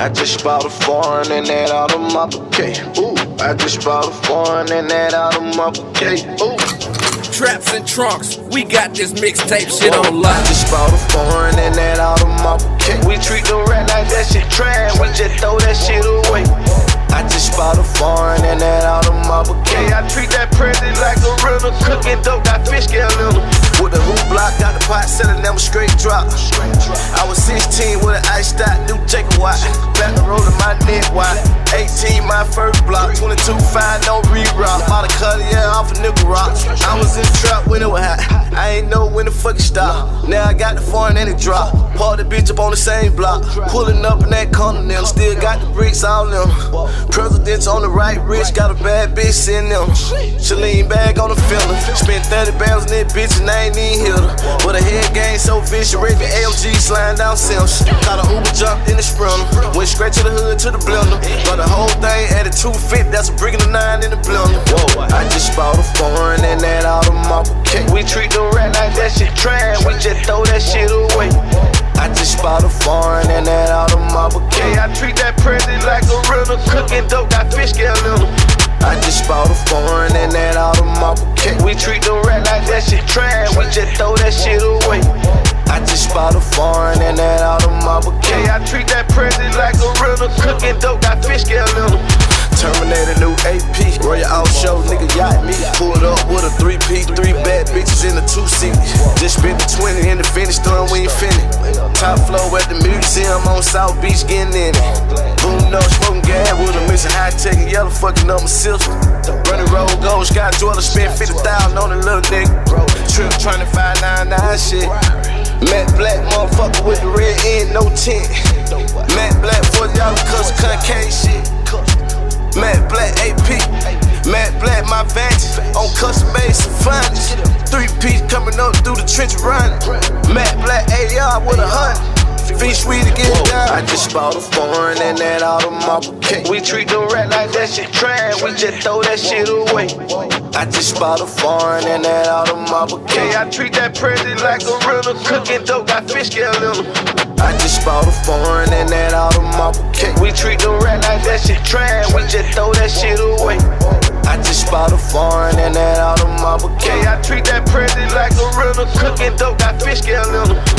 I just bought a foreign and that Audemars bouquet. Ooh, I just bought a foreign and that Audemars bouquet. Ooh, traps and trunks, we got this mixtape shit on lock. I just bought a foreign and that Audemars bouquet. We treat the rat like that shit trash, we just throw that shit away. I just bought a foreign and that Audemars bouquet. I treat that present like a rental, cooking dope, got fish scale in them. With the hoop block, got the pot set and them straight drop. I was 16 with an iced out new Jacob Watt. Back the road to my neck wide. 18, my first block. 22, 5, no re-rock. Bought a Collier off a nickel rock. I was in the trap when it was hot. I ain't know when the fuck it stopped. Now I got the foreign and it drop. Parked the bitch up on the same block. Pulling up in that corner now. Still got the bricks all in them. Presidents on the right wrist. Got a bad bitch in them. Chalene bag on the filler. Spent 30 bands on that bitch and I ain't even hit her. But a head game so vicious. Raping ALG sliding down Sims. Caught a Uber jumped in the Sprinter. Went straight to the hood to the blender. The whole thing at a 250, that's a brick and a 9 in the blender. Whoa, I just bought a foreign and that Audemars bouquet. We treat the rat like that shit trash, we just throw that shit away. I just bought a foreign and that Audemars bouquet. I treat that present like a rental, cooking dope, got fish scale in them. I just bought a foreign and that Audemars bouquet. We treat the rat like that shit trash, we just throw that shit away. I just bought a foreign and that Audemars bouquet. I treat that present like a rental, cooking dope, got fish scale in them. Terminated new AP, Royal Out Show, nigga yacht me. Pulled up with a 3P, 3 bad bitches in a 2-seat. Just spent the 20 in the finish throwing, we ain't finished. Top floor at the museum on South Beach, getting in it. Boom up, smoking gas with a mixin' high-tech and yellow, fucking up my sister. Running road gold, sky dweller, spent 50,000 on a little nigga. Trip trying to find 99 shit. Matt Black, motherfucker with the red end, no tint. Matt Black, $40, cuz concave shit. Matt Black, AP. Matt Black, my vantage. On custom made Safanis. 3-piece coming up through the trench running. Matt Black, AR with a 100. Sweet to get down. I just bought a foreign and that Audemars bouquet. We treat the rat like that shit trash, we just throw that shit away. I just bought a foreign and that Audemars bouquet. I treat that present like a rental, cooking dope, got fish scale in them. I just bought a foreign and that Audemars bouquet. We treat the rat like that shit trash, we just throw that shit away. I just bought a foreign and that Audemars bouquet. I treat that present like a rental, cooking dope, got fish scale in them.